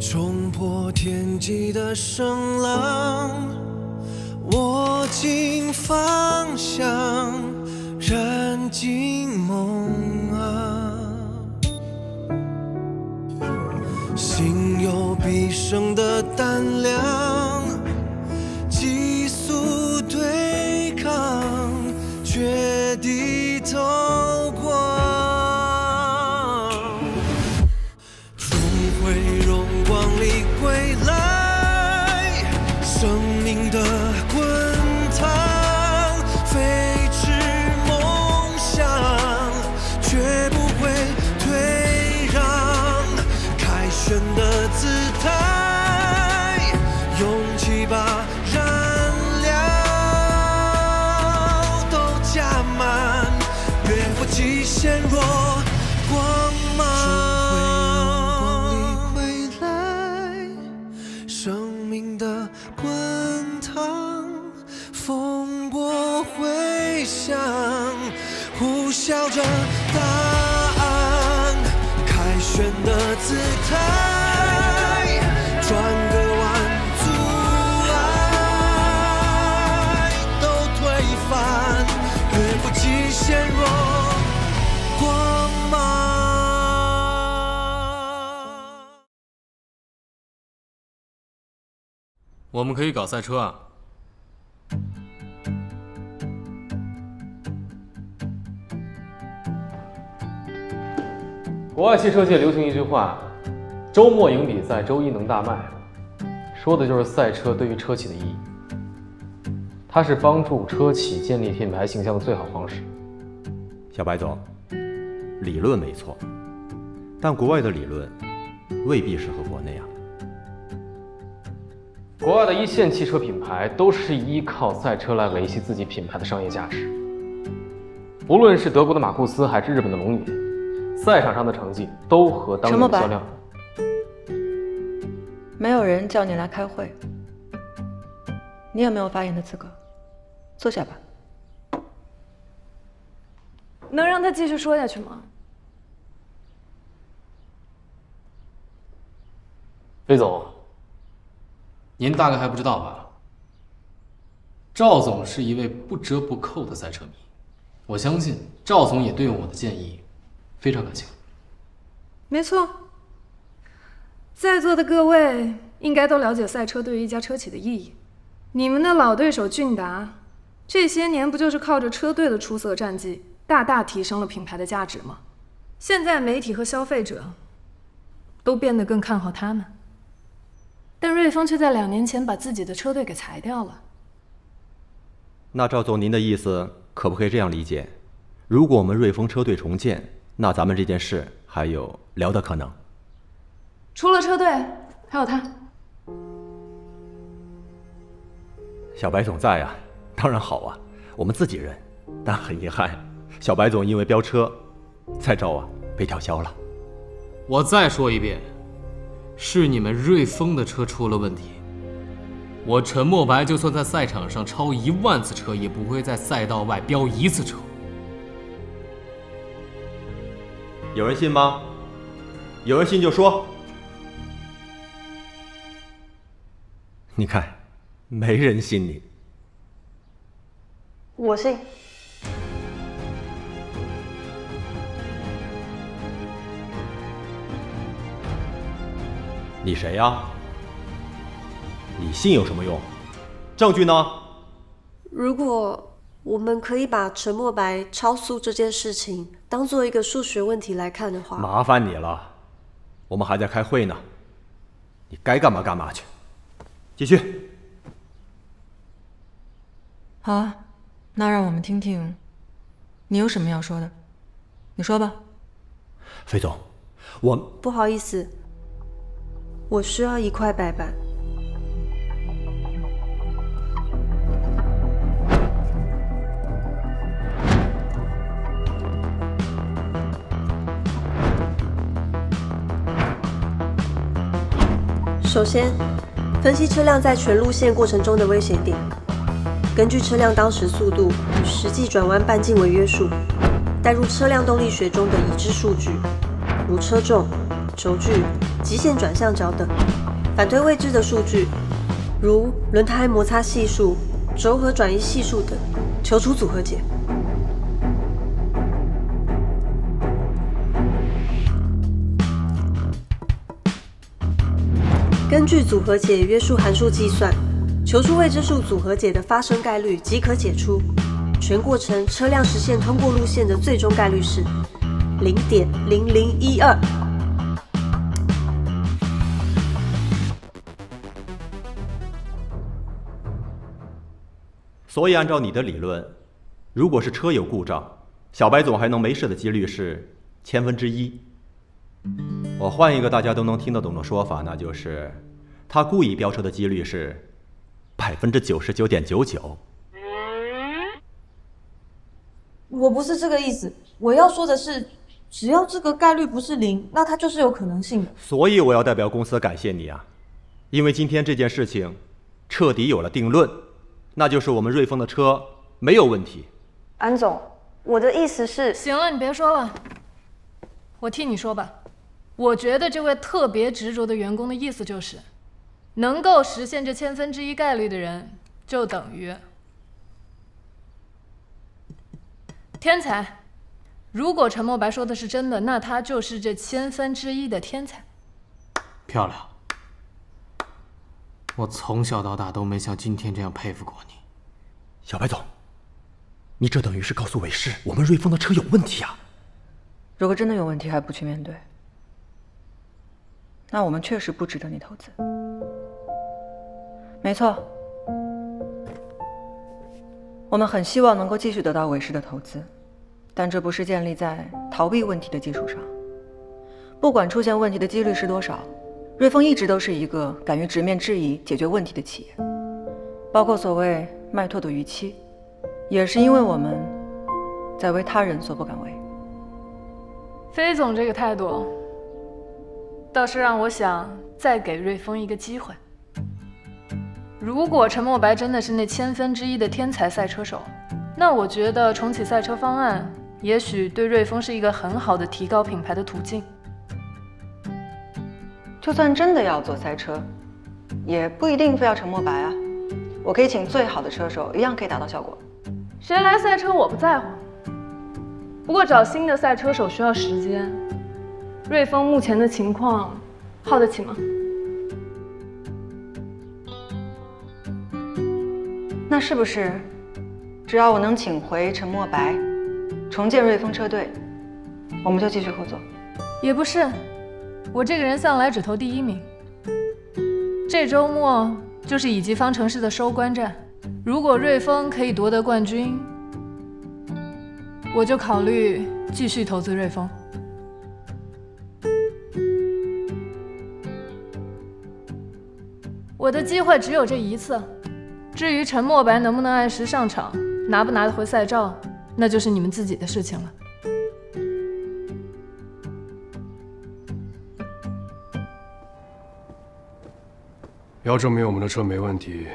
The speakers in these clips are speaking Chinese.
冲破天际的声浪，握紧方向，燃尽梦啊！心有必胜的胆量，急速对抗，绝地偷光，终会荣光里归来，生命的滚烫，飞驰梦想，绝不会退让，凯旋的姿态，勇气吧。 极限若光芒，终会荣光里归来，生命的滚烫，风波回响，呼啸着答案，凯旋的姿态，转个弯，阻碍都推翻，越过极限若。我们可以搞赛车啊！国外汽车界流行一句话：“周末赢比赛，周一能大卖”，说的就是赛车对于车企的意义。它是帮助车企建立品牌形象的最好方式。小白总，理论没错，但国外的理论未必适合国内啊。 国外的一线汽车品牌都是依靠赛车来维系自己品牌的商业价值。无论是德国的马库斯还是日本的龙野，赛场上的成绩都和当年的销量。没有人叫你来开会，你也没有发言的资格，坐下吧。能让他继续说下去吗？魏总。 您大概还不知道吧？赵总是一位不折不扣的赛车迷，我相信赵总也对我的建议非常感谢。没错，在座的各位应该都了解赛车对于一家车企的意义。你们的老对手俊达，这些年不就是靠着车队的出色战绩，大大提升了品牌的价值吗？现在媒体和消费者都变得更看好他们。 但瑞丰却在2年前把自己的车队给裁掉了。那赵总，您的意思可不可以这样理解？如果我们瑞丰车队重建，那咱们这件事还有聊的可能。除了车队，还有他。小白总在啊，当然好啊，我们自己人。但很遗憾，小白总因为飙车，赛照啊被吊销了。我再说一遍。 是你们瑞丰的车出了问题。我陈默白就算在赛场上超1万次车，也不会在赛道外飙1次车。有人信吗？有人信就说。你看，没人信你。我信。 你谁呀？你信有什么用？证据呢？如果我们可以把陈默白超速这件事情当做一个数学问题来看的话，麻烦你了，我们还在开会呢，你该干嘛干嘛去，继续。好啊，那让我们听听，你有什么要说的？你说吧。飞总，我不好意思。 我需要一块白板。首先，分析车辆在全路线过程中的威胁点，根据车辆当时速度与实际转弯半径为约束，代入车辆动力学中的已知数据，如车重、轴距。极限转向角等反推未知的数据，如轮胎摩擦系数、轴和转移系数等，求出组合解。根据组合解约束函数计算，求出未知数组合解的发生概率即可解出。全过程车辆实现通过路线的最终概率是 0.0012。 所以，按照你的理论，如果是车有故障，小白总还能没事的几率是1/100000。我换一个大家都能听得懂的说法，那就是他故意飙车的几率是99.99%。我不是这个意思，我要说的是，只要这个概率不是0，那它就是有可能性的。所以，我要代表公司感谢你啊，因为今天这件事情彻底有了定论。 那就是我们瑞丰的车没有问题。安总，我的意思是……行了，你别说了，我替你说吧。我觉得这位特别执着的员工的意思就是，能够实现这1/1000概率的人，就等于天才。如果陈默白说的是真的，那他就是这1/1000的天才。漂亮。 我从小到大都没像今天这样佩服过你，小白总，你这等于是告诉韦氏，我们瑞丰的车有问题啊！如果真的有问题还不去面对，那我们确实不值得你投资。没错，我们很希望能够继续得到韦氏的投资，但这不是建立在逃避问题的基础上。不管出现问题的几率是多少。 瑞丰一直都是一个敢于直面质疑、解决问题的企业，包括所谓卖脱的逾期，也是因为我们在为他人所不敢为。飞总这个态度，倒是让我想再给瑞丰一个机会。如果陈默白真的是那1/1000的天才赛车手，那我觉得重启赛车方案，也许对瑞丰是一个很好的提高品牌的途径。 就算真的要做赛车，也不一定非要陈默白啊。我可以请最好的车手，一样可以达到效果。谁来赛车我不在乎，不过找新的赛车手需要时间。瑞丰目前的情况，耗得起吗？那是不是，只要我能请回陈默白，重建瑞丰车队，我们就继续合作？也不是。 我这个人向来只投第一名。这周末就是乙级方程式的收官战，如果瑞丰可以夺得冠军，我就考虑继续投资瑞丰。我的机会只有这一次，至于陈默白能不能按时上场，拿不拿得回赛照，那就是你们自己的事情了。 要证明我们的车没问题，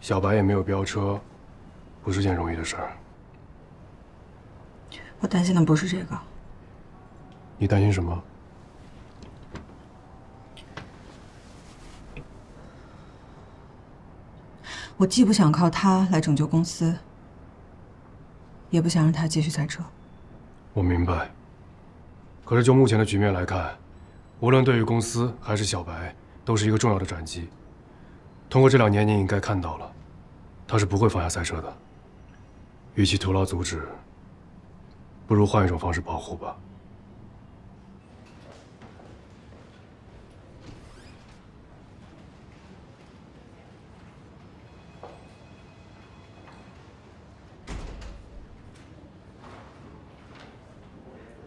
小白也没有飙车，不是件容易的事儿。我担心的不是这个。你担心什么？我既不想靠他来拯救公司，也不想让他继续赛车。我明白。可是就目前的局面来看，无论对于公司还是小白，都是一个重要的转机。 通过这2年，你应该看到了，他是不会放下赛车的。与其徒劳阻止，不如换一种方式保护吧。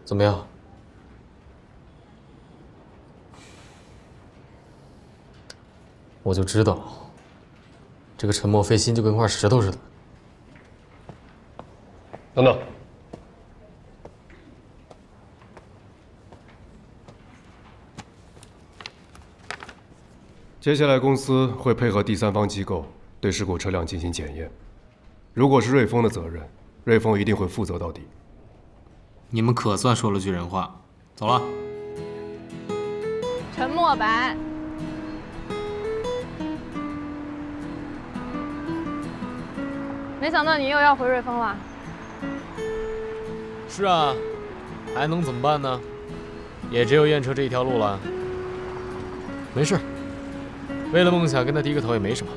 怎么样？ 我就知道，这个陈默费心就跟块石头似的。等等，接下来公司会配合第三方机构对事故车辆进行检验。如果是瑞丰的责任，瑞丰一定会负责到底。你们可算说了句人话。走了。沉默版。没想到你又要回瑞丰了。是啊，还能怎么办呢？也只有验车这一条路了。没事，为了梦想跟他低个头也没什么。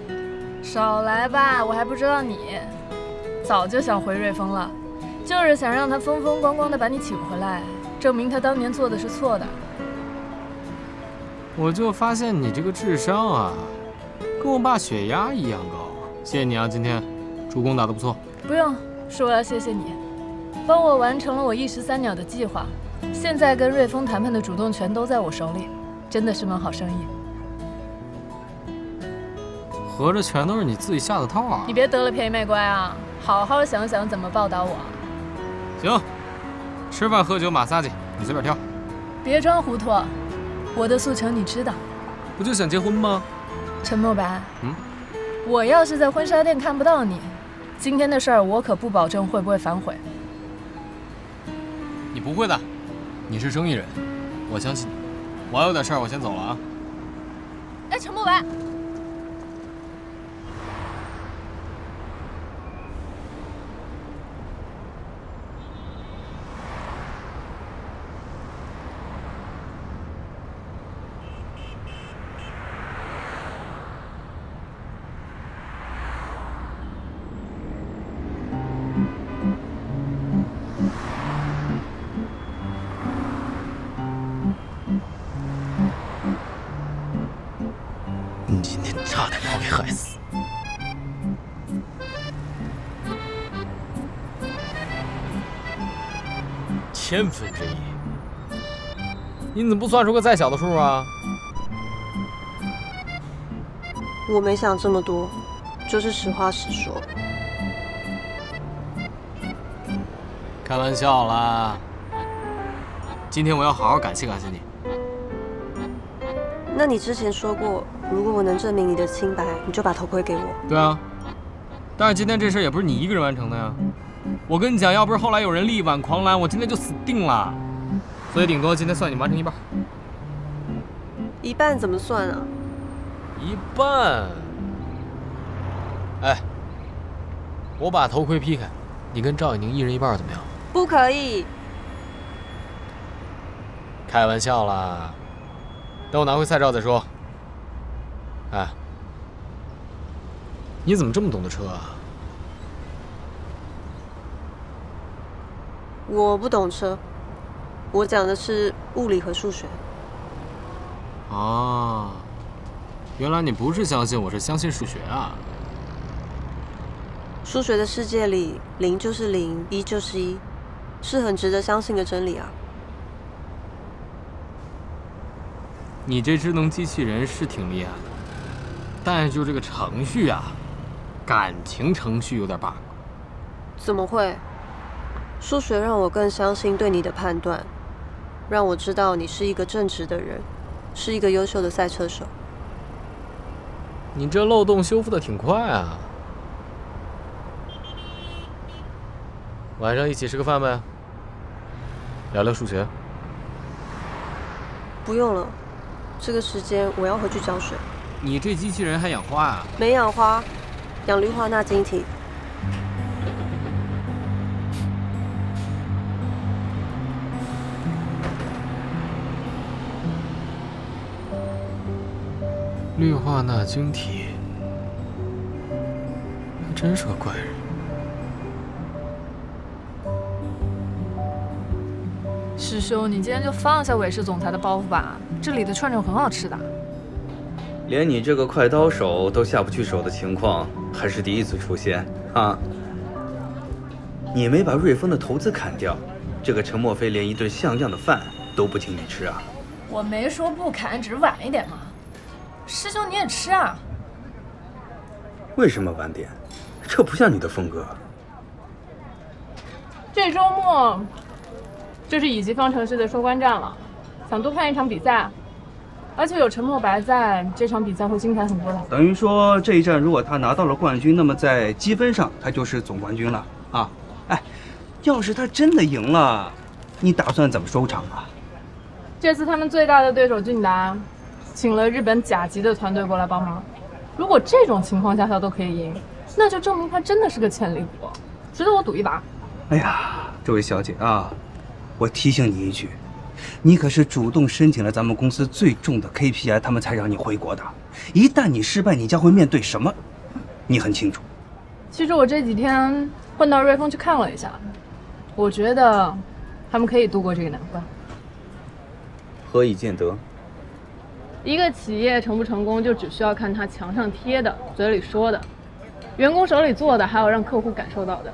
少来吧，我还不知道你，早就想回瑞丰了，就是想让他风风光光的把你请回来，证明他当年做的是错的。 我就发现你这个智商啊，跟我爸血压一样高。谢谢你啊，今天助攻打得不错。不用，是我要谢谢你，帮我完成了我一石三鸟的计划。现在跟瑞丰谈判的主动权都在我手里，真的是门好生意。合着全都是你自己下的套啊！你别得了便宜卖乖啊，好好想想怎么报答我。行，吃饭喝酒马撒去，你随便挑。别装糊涂。 我的诉求你知道，不就想结婚吗？陈默白，我要是在婚纱店看不到你，今天的事儿我可不保证会不会反悔。你不会的，你是生意人，我相信你。我还有点事儿，我先走了啊。哎，陈默白，千分之一，你怎么不算出个再小的数啊？我没想这么多，就是实话实说。开玩笑啦！今天我要好好感谢感谢你。那你之前说过，如果我能证明你的清白，你就把头盔给我。对啊，但是今天这事也不是你一个人完成的呀。 我跟你讲，要不是后来有人力挽狂澜，我今天就死定了。所以顶多今天算你完成一半。一半怎么算啊？一半。哎，我把头盔劈开，你跟赵以宁一人一半怎么样？不可以。开玩笑啦，等我拿回赛照再说。哎，你怎么这么懂得车啊？ 我不懂车，我讲的是物理和数学。啊，原来你不是相信我，是相信数学啊！数学的世界里，零就是零，一就是一，是很值得相信的真理啊。你这智能机器人是挺厉害的，但是就这个程序啊，感情程序有点 bug。怎么会？ 数学让我更相信对你的判断，让我知道你是一个正直的人，是一个优秀的赛车手。你这漏洞修复的挺快啊！晚上一起吃个饭呗，聊聊数学。不用了，这个时间我要回去浇水。你这机器人还养花啊？没养花，养氯化钠晶体。 氯化钠晶体，还真是个怪人。师兄，你今天就放下韦氏总裁的包袱吧，这里的串串很好吃的。连你这个快刀手都下不去手的情况，还是第一次出现啊！你没把瑞丰的投资砍掉，这个陈墨菲连一顿像样的饭都不请你吃啊！我没说不砍，只是晚一点嘛。 师兄，你也吃啊？为什么晚点？这不像你的风格。这周末就是乙级方程式的收官战了，想多看一场比赛，而且有陈默白在，这场比赛会精彩很多的。等于说这一战，如果他拿到了冠军，那么在积分上他就是总冠军了啊！哎，要是他真的赢了，你打算怎么收场啊？这次他们最大的对手俊达。请了日本甲级的团队过来帮忙。如果这种情况下他都可以赢，那就证明他真的是个潜力股，值得我赌一把。哎呀，这位小姐啊，我提醒你一句，你可是主动申请了咱们公司最重的 KPI， 他们才让你回国的。一旦你失败，你将会面对什么，你很清楚。其实我这几天混到瑞丰去看了一下，我觉得他们可以度过这个难关。何以见得？一个企业成不成功，就只需要看他墙上贴的、嘴里说的、员工手里做的，还有让客户感受到的。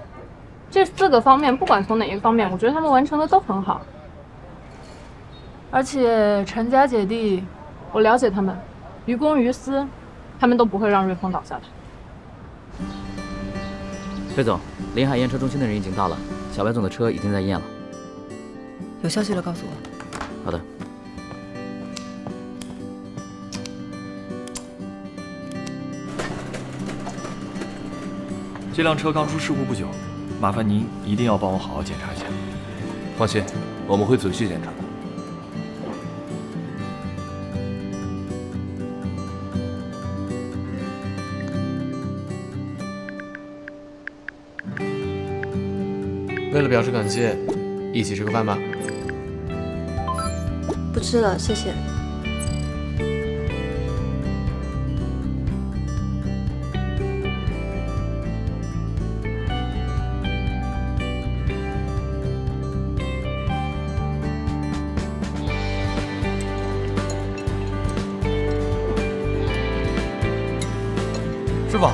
这4个方面，不管从哪一个方面，我觉得他们完成的都很好。而且陈家姐弟，我了解他们，于公于私，他们都不会让瑞丰倒下去。瑞总，临海验车中心的人已经到了，小白总的车已经在验了。有消息了，告诉我。好的。这辆车刚出事故不久，麻烦您一定要帮我好好检查一下。放心，我们会仔细检查的。 为了表示感谢，一起吃个饭吧。不吃了，谢谢。师傅，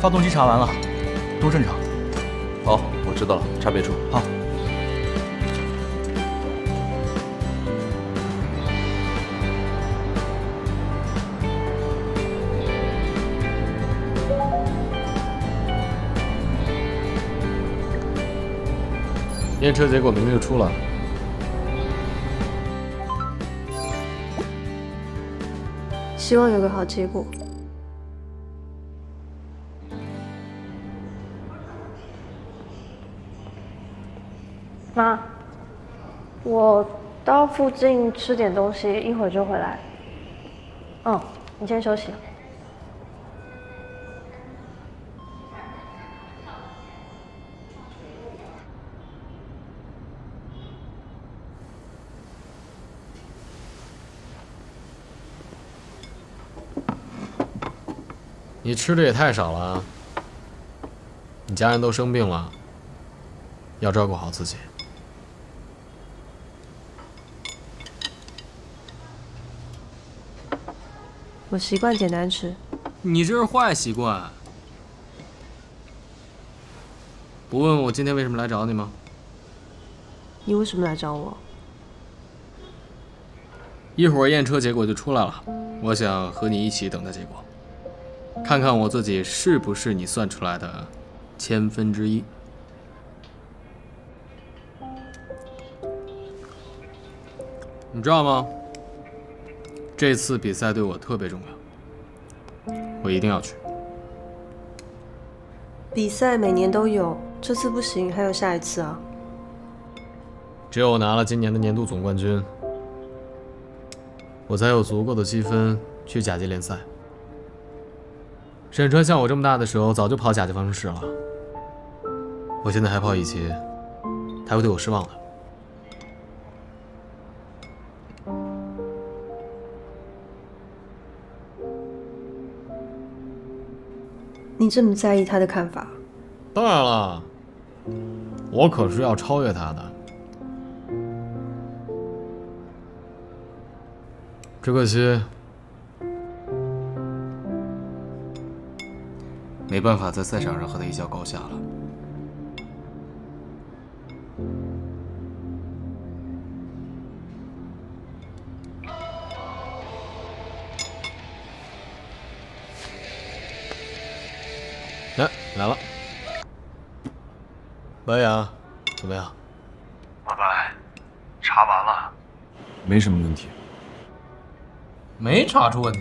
发动机查完了，都正常。 好，我知道了，查别处。好。验车结果明天就出了。希望有个好结果。 妈，我到附近吃点东西，一会儿就回来。嗯，你先休息。你吃的也太少了啊！你家人都生病了，要照顾好自己。 我习惯简单吃，你这是坏习惯。不问我今天为什么来找你吗？你为什么来找我？一会儿验车结果就出来了，我想和你一起等待结果，看看我自己是不是你算出来的1/1000。你知道吗？ 这次比赛对我特别重要，我一定要去。比赛每年都有，这次不行，还有下一次啊。只有我拿了今年的年度总冠军，我才有足够的积分去甲级联赛。沈川像我这么大的时候，早就跑甲级方程式了，我现在还跑乙级，他会对我失望的。 你这么在意他的看法？当然了，我可是要超越他的。只可惜，没办法在赛场上和他一较高下了。来了，白羊，怎么样？老白，查完了，没什么问题，没查出问题。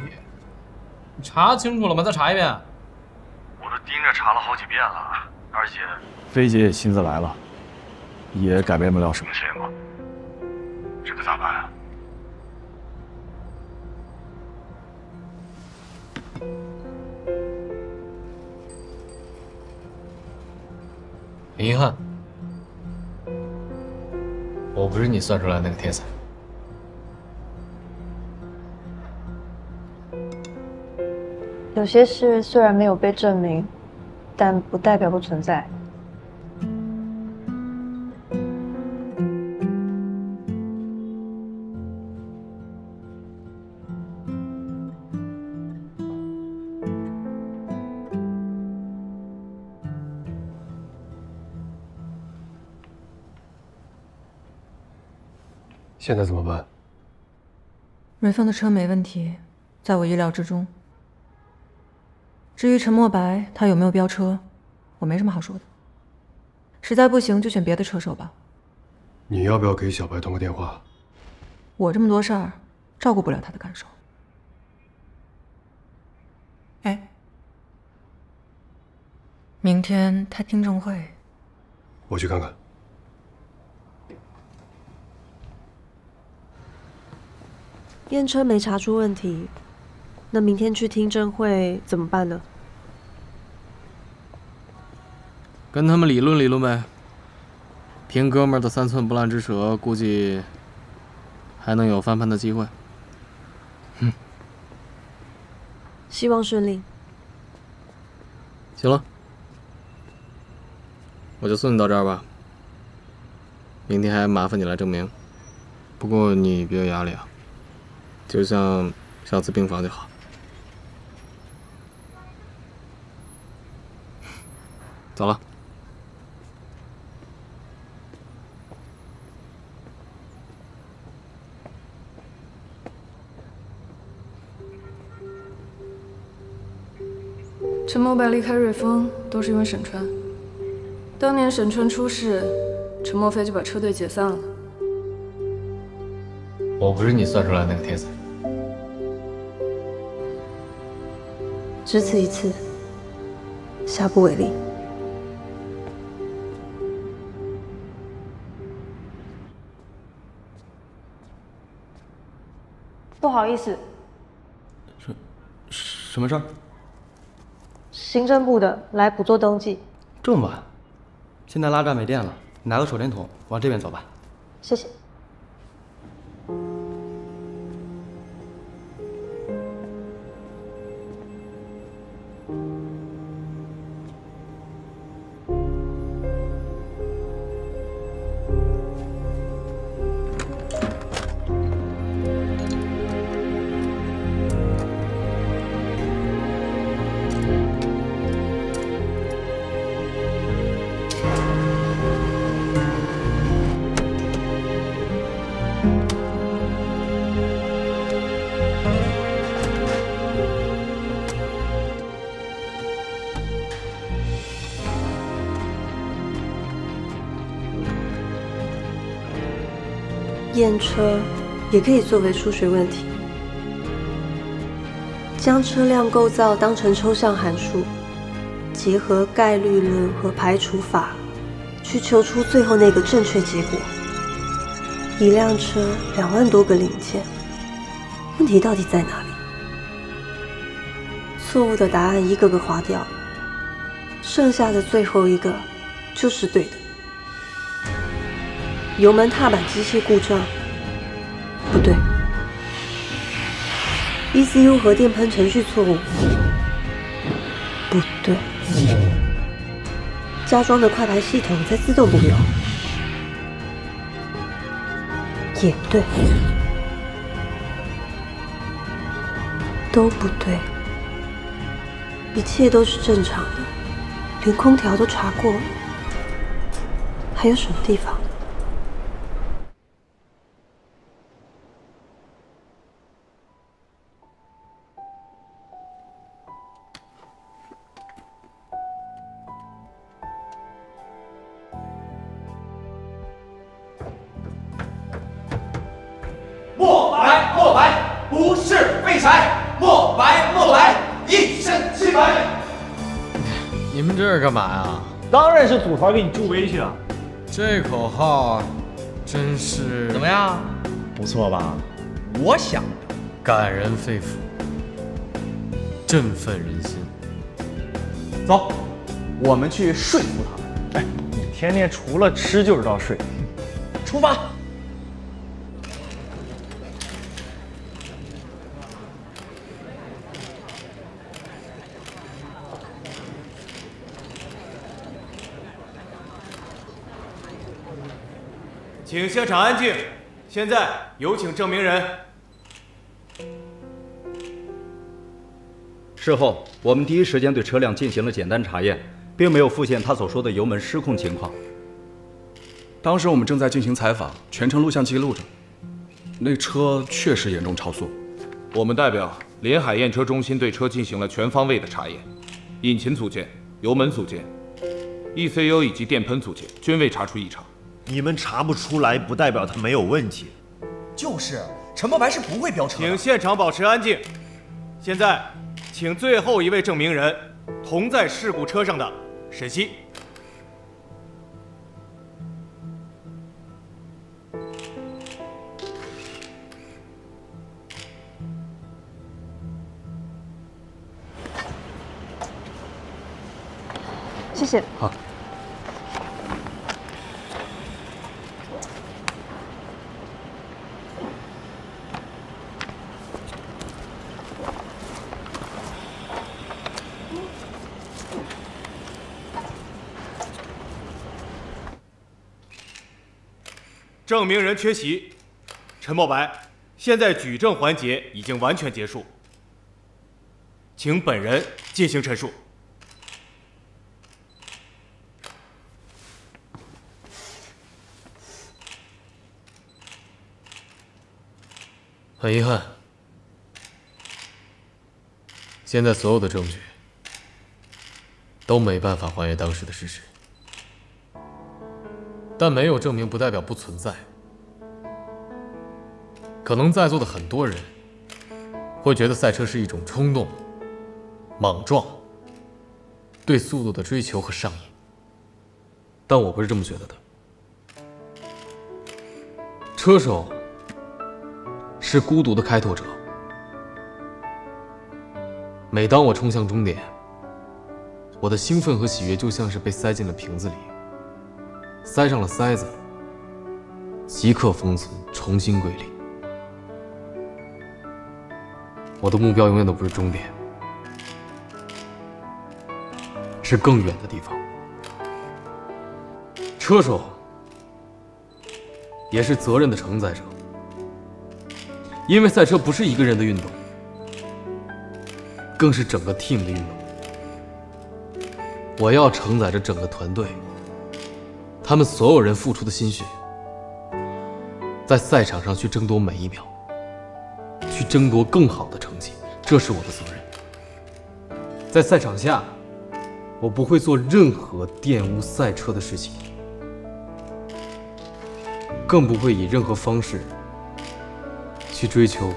你查清楚了吗？再查一遍。我都盯着查了好几遍了，而且菲姐也亲自来了，也改变不了什么结果。这可咋办啊？很遗憾，我不是你算出来那个天才。 有些事虽然没有被证明，但不代表不存在。现在怎么办？瑞峰的车没问题，在我意料之中。 至于陈墨白他有没有飙车，我没什么好说的。实在不行就选别的车手吧。你要不要给小白通个电话？我这么多事儿，照顾不了他的感受。哎，明天他听证会，我去看看。 验车没查出问题。 那明天去听证会怎么办呢？跟他们理论理论呗。凭哥们儿的3寸不烂之舌，估计还能有翻盘的机会。嗯，希望顺利。行了，我就送你到这儿吧。明天还麻烦你来证明，不过你别有压力啊，就像上次病房就好。 走了。陈墨白离开瑞丰都是因为沈川。当年沈川出事，陈墨飞就把车队解散了。我不是你算出来那个天才。只此一次，下不为例。 不好意思，什么事儿？行政部的来补做登记。这么晚，现在拉闸没电了，拿个手电筒往这边走吧。谢谢。验车也可以作为数学问题，将车辆构造当成抽象函数，结合概率论和排除法，去求出最后那个正确结果。一辆车2万多个零件，问题到底在哪里？错误的答案一个个划掉，剩下的最后一个就是对的。 油门踏板机械故障，不对。ECU 和电喷程序错误，不对。加装的快排系统在自动补油，也对，都不对。一切都是正常的，连空调都查过了，还有什么地方？ 干嘛呀？当然是组团给你助威去啊！这口号真是怎么样？不错吧？我想的，感人肺腑。振奋人心。走，我们去说服他们。哎，你天天除了吃就知道睡，出发！ 请现场安静。现在有请证明人。事后，我们第一时间对车辆进行了简单查验，并没有复现他所说的油门失控情况。当时我们正在进行采访，全程录像记录着。那车确实严重超速。我们代表临海验车中心对车进行了全方位的查验，引擎组件、油门组件、ECU 以及电喷组件均未查出异常。 你们查不出来，不代表他没有问题。就是，陈伯白是不会飙车的。请现场保持安静。现在，请最后一位证明人，同在事故车上的沈西。谢谢。好。 证明人缺席，陈默白，现在举证环节已经完全结束，请本人进行陈述。很遗憾，现在所有的证据都没办法还原当时的事实。 但没有证明不代表不存在。可能在座的很多人会觉得赛车是一种冲动、莽撞、对速度的追求和上瘾，但我不是这么觉得的。车手是孤独的开拓者。每当我冲向终点，我的兴奋和喜悦就像是被塞进了瓶子里。 塞上了塞子，即刻封存，重新归零。我的目标永远都不是终点，是更远的地方。车手也是责任的承载者，因为赛车不是一个人的运动，更是整个 team 的运动。我要承载着整个团队。 他们所有人付出的心血，在赛场上去争夺每一秒，去争夺更好的成绩，这是我的责任。在赛场下，我不会做任何玷污赛车的事情，更不会以任何方式去追求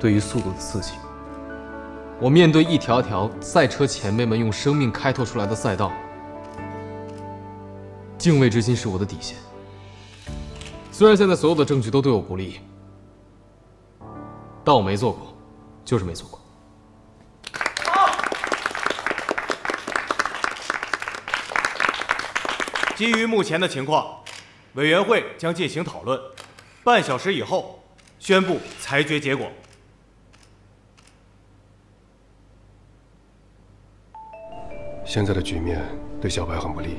对于速度的刺激。我面对一条条赛车前辈们用生命开拓出来的赛道。 敬畏之心是我的底线。虽然现在所有的证据都对我不利，但我没做过，就是没做过。好。基于目前的情况，委员会将进行讨论，半小时以后宣布裁决结果。现在的局面对小白很不利。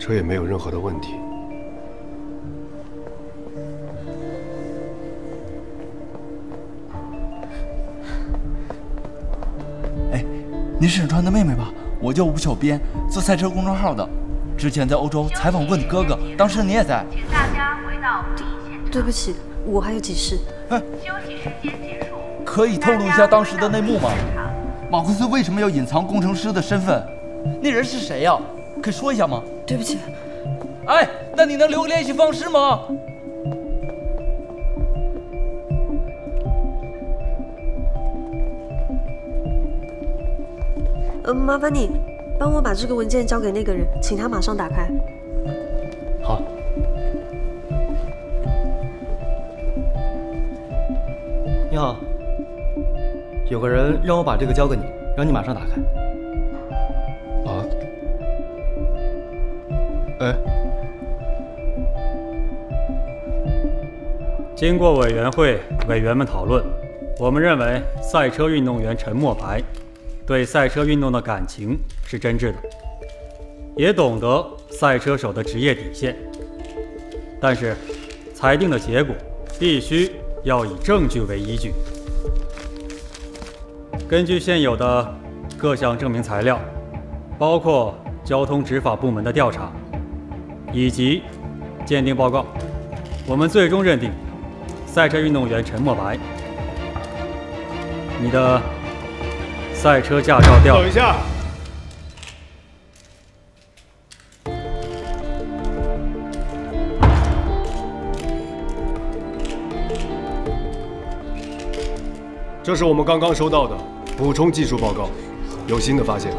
车也没有任何的问题。哎，您是沈川的妹妹吧？我叫吴小编，做赛车公众号的。之前在欧洲采访过你哥哥，当时你也在。请大家回到会议现场。对不起，我还有急事。哎，休息时间结束。可以透露一下当时的内幕吗？马库斯为什么要隐藏工程师的身份？那人是谁呀？ 可以说一下吗？对不起。哎，那你能留个联系方式吗？麻烦你帮我把这个文件交给那个人，请他马上打开。好。你好。有个人让我把这个交给你，让你马上打开。啊？哎，经过委员会委员们讨论，我们认为赛车运动员陈默白对赛车运动的感情是真挚的，也懂得赛车手的职业底线，但是裁定的结果必须要以证据为依据。 根据现有的各项证明材料，包括交通执法部门的调查以及鉴定报告，我们最终认定赛车运动员陈默白，你的赛车驾照掉了。等一下，这是我们刚刚收到的。 补充技术报告，有新的发现。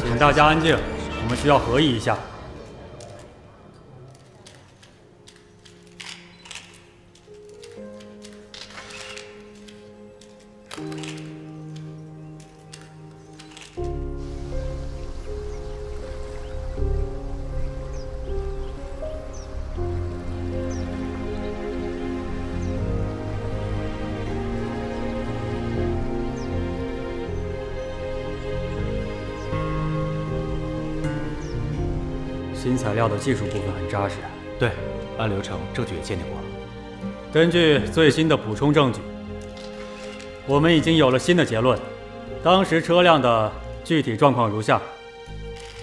请大家安静，我们需要合议一下。新材料的技术部分很扎实，对，按流程证据也鉴定过了。根据最新的补充证据，我们已经有了新的结论。当时车辆的具体状况如下：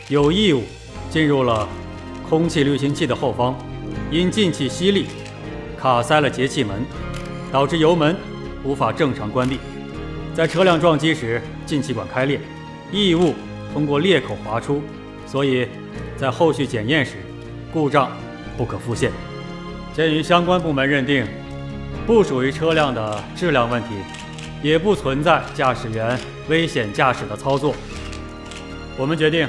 有异物进入了空气滤清器的后方，因进气吸力卡塞了节气门，导致油门无法正常关闭。在车辆撞击时，进气管开裂，异物通过裂口滑出，所以。 在后续检验时，故障不可复现。鉴于相关部门认定不属于车辆的质量问题，也不存在驾驶员危险驾驶的操作，我们决定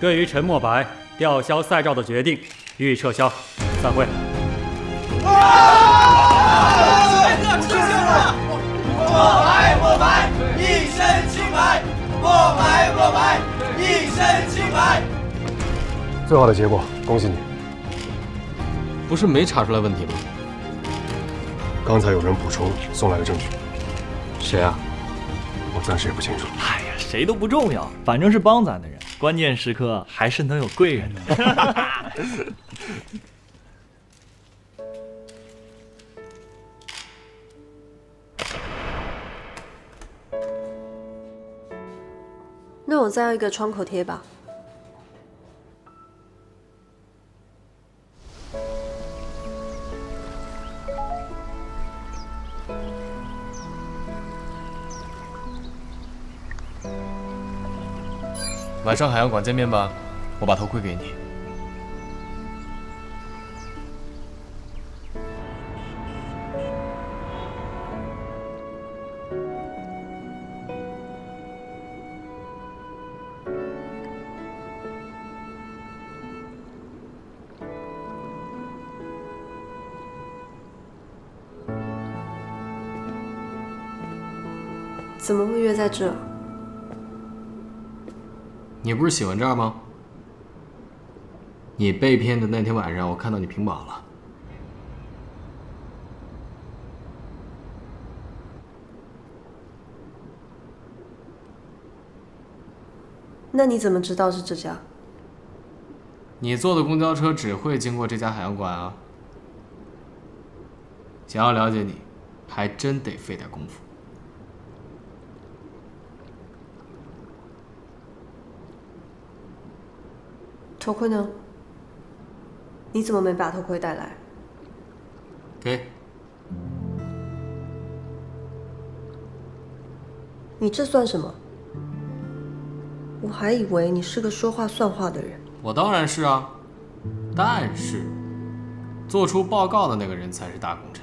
对于陈默白吊销赛照的决定予以撤销。散会。默白，一身清白！默白，一身清白！ 最好的结果，恭喜你！不是没查出来问题吗？刚才有人补充送来了证据，谁啊？我暂时也不清楚。哎呀，谁都不重要，反正是帮咱的人，关键时刻还是能有贵人的。那我再要一个创口贴吧。 晚上海洋馆见面吧，我把头盔给你。怎么会约在这？ 你不是喜欢这儿吗？你被骗的那天晚上，我看到你屏保了。那你怎么知道是这家？你坐的公交车只会经过这家海洋馆啊。想要了解你，还真得费点功夫。 头盔呢？你怎么没把头盔带来？给。你这算什么？我还以为你是个说话算话的人。我当然是啊，但是做出报告的那个人才是大功臣。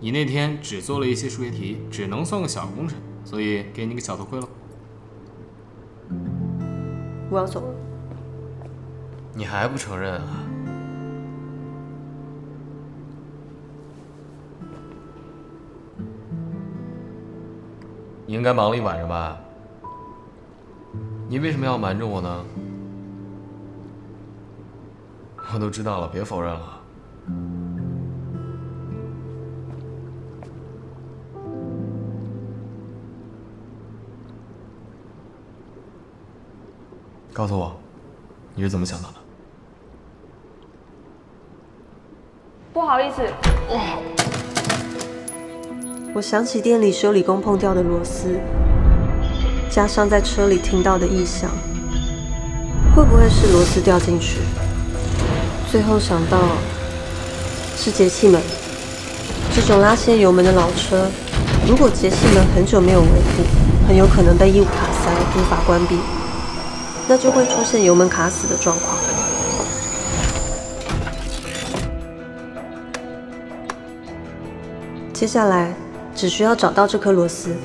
你那天只做了一些数学题，只能算个小功臣，所以给你个小头盔了。我要走了。你还不承认啊？你应该忙了一晚上吧？你为什么要瞒着我呢？我都知道了，别否认了。 告诉我，你是怎么想到的？不好意思，我想起店里修理工碰掉的螺丝，加上在车里听到的异响，会不会是螺丝掉进去？最后想到是节气门，这种拉线油门的老车，如果节气门很久没有维护，很有可能被异物卡塞，无法关闭。 那就会出现油门卡死的状况。接下来只需要找到这颗螺丝。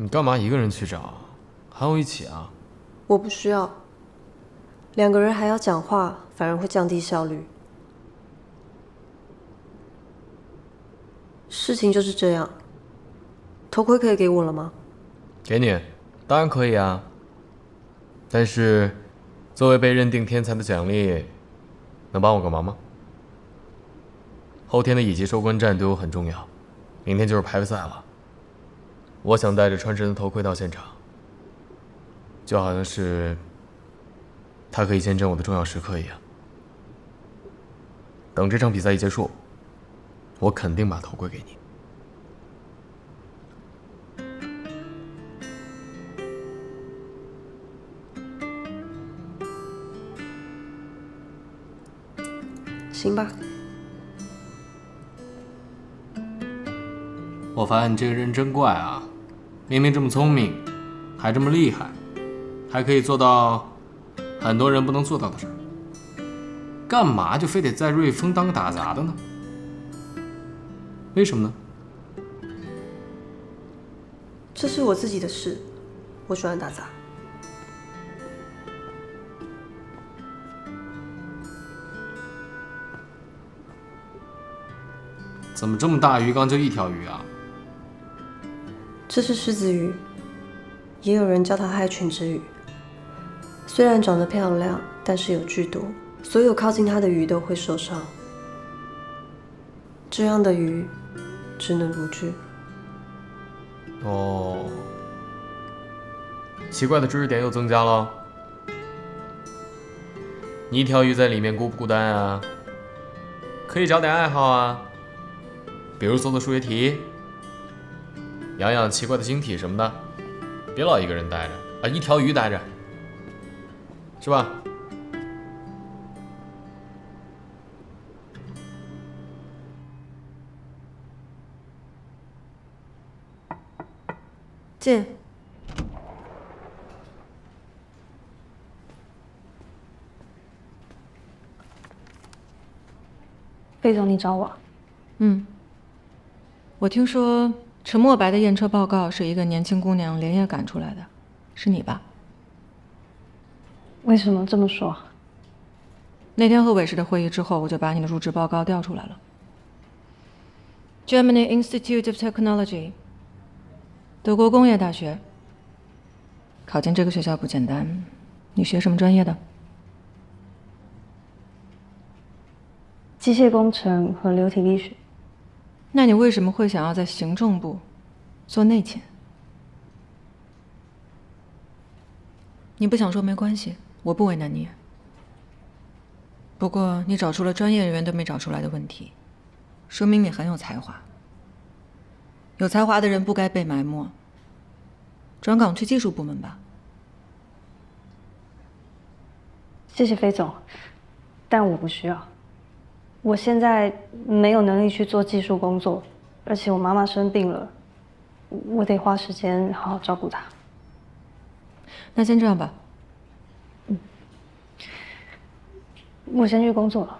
你干嘛一个人去找？还要一起啊？我不需要，两个人还要讲话，反而会降低效率。事情就是这样。头盔可以给我了吗？给你，当然可以啊。但是，作为被认定天才的奖励，能帮我个忙吗？后天的乙级收官战对我很重要，明天就是排位赛了。 我想带着穿神的头盔到现场，就好像是他可以见证我的重要时刻一样。等这场比赛一结束，我肯定把头盔给你。行吧。 我发现你这个人真怪啊，明明这么聪明，还这么厉害，还可以做到很多人不能做到的事儿，干嘛就非得在瑞丰当个打杂的呢？为什么呢？这是我自己的事，我喜欢打杂。怎么这么大鱼缸就一条鱼啊？ 这是狮子鱼，也有人叫它害群之鱼。虽然长得漂亮，但是有剧毒，所有靠近它的鱼都会受伤。这样的鱼只能无惧。哦，奇怪的知识点又增加了。你一条鱼在里面孤不孤单啊？可以找点爱好啊，比如做做数学题。 养养奇怪的晶体什么的，别老一个人待着啊，一条鱼待着，是吧？进。费总，你找我？嗯。我听说。 陈墨白的验车报告是一个年轻姑娘连夜赶出来的，是你吧？为什么这么说？那天和韦氏的会议之后，我就把你的入职报告调出来了。Germany Institute of Technology， 德国工业大学。考进这个学校不简单，你学什么专业的？机械工程和流体力学。 那你为什么会想要在行政部做内勤？你不想说没关系，我不为难你。不过你找出了专业人员都没找出来的问题，说明你很有才华。有才华的人不该被埋没。转岗去技术部门吧。谢谢飞总，但我不需要。我现在没有能力去做技术工作，而且我妈妈生病了，我得花时间好好照顾她。那先这样吧。 我先去工作了。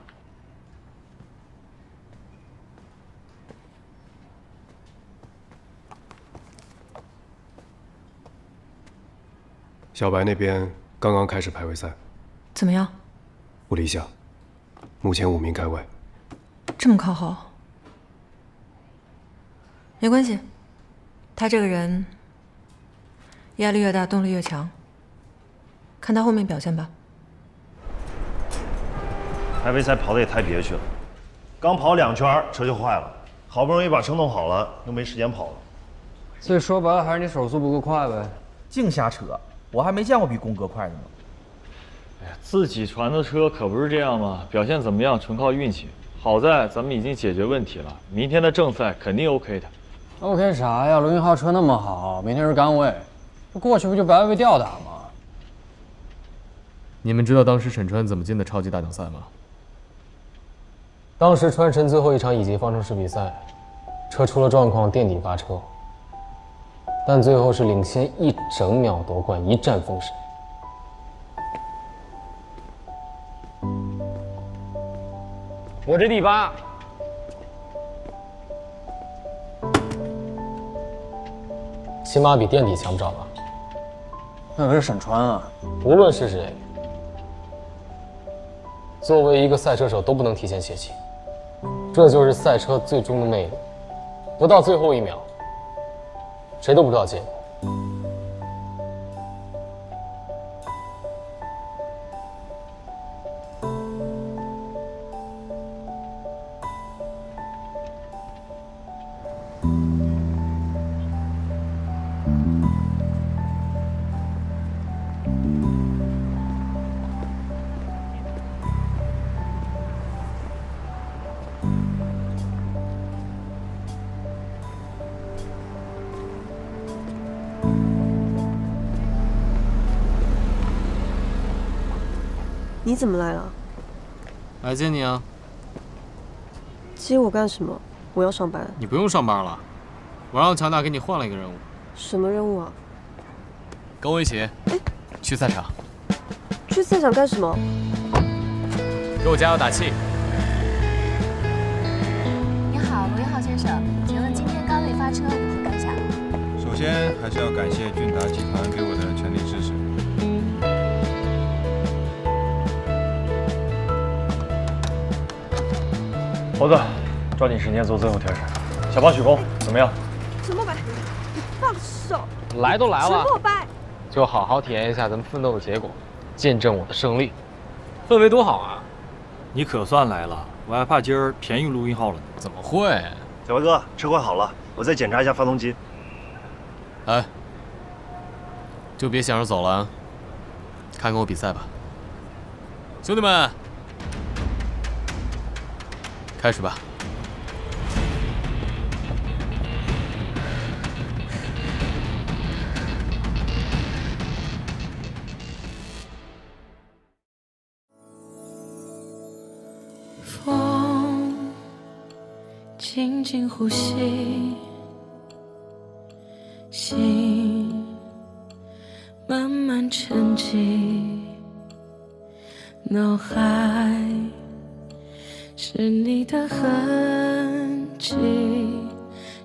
小白那边刚刚开始排位赛，怎么样？不理想，目前5名开外。这么靠后？没关系，他这个人压力越大，动力越强。看他后面表现吧。 排位赛跑的也太憋屈了，刚跑2圈车就坏了，好不容易把车弄好了，又没时间跑了。所以说白了还是你手速不够快呗。净瞎扯，我还没见过比宫哥快的呢。哎呀，自己传的车可不是这样嘛，表现怎么样纯靠运气。好在咱们已经解决问题了，明天的正赛肯定 OK 的。OK 啥呀？罗云浩车那么好，明天是杆位，这过去不就白被吊打吗？你们知道当时沈川怎么进的超级大奖赛吗？ 当时川神最后一场乙级方程式比赛，车出了状况，垫底发车，但最后是领先1整秒夺冠，一战封神。我这第8。起码比垫底强不少吧？那可是沈川啊！无论是谁，作为一个赛车手，都不能提前泄气。 这就是赛车最终的魅力，不到最后1秒，谁都不知道结果。你怎么来了？来接你啊。接我干什么？我要上班。你不用上班了，我让强大给你换了一个任务。什么任务啊？跟我一起。哎，去赛场。去赛场干什么？给我加油打气。您好，罗云浩先生，请问今天杆位发车您感想？首先还是要感谢俊达集团给我的全力支持。 猴子，抓紧时间做最后调整。小包许工怎么样？陈墨白，你放手！来都来了，陈墨白，就好好体验一下咱们奋斗的结果，见证我的胜利，氛围多好啊！你可算来了，我还怕今儿便宜陆云浩了呢。怎么会？小白哥，车快好了，我再检查一下发动机。哎，就别想着走了啊，看看我比赛吧，兄弟们！ 开始吧！风，静静呼吸；心，慢慢沉寂；脑海。 是你的痕迹，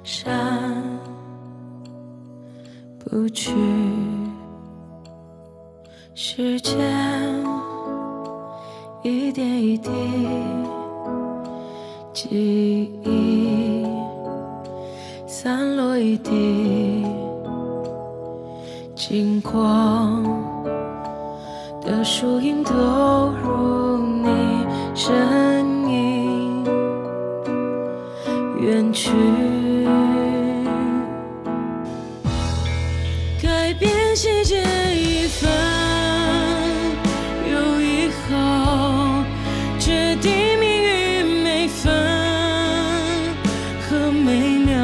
删不去。时间一点一滴，记忆散落一地，金光的树影投入你身。 远去，改变细节1分又1毫，决定命运每分和每秒。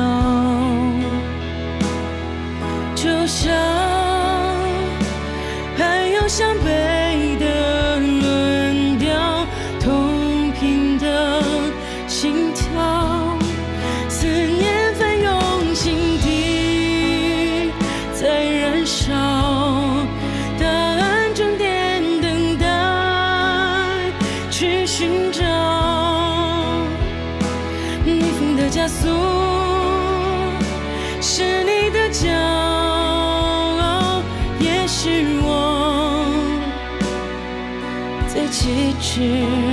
稣是你的骄傲，也是我最极致。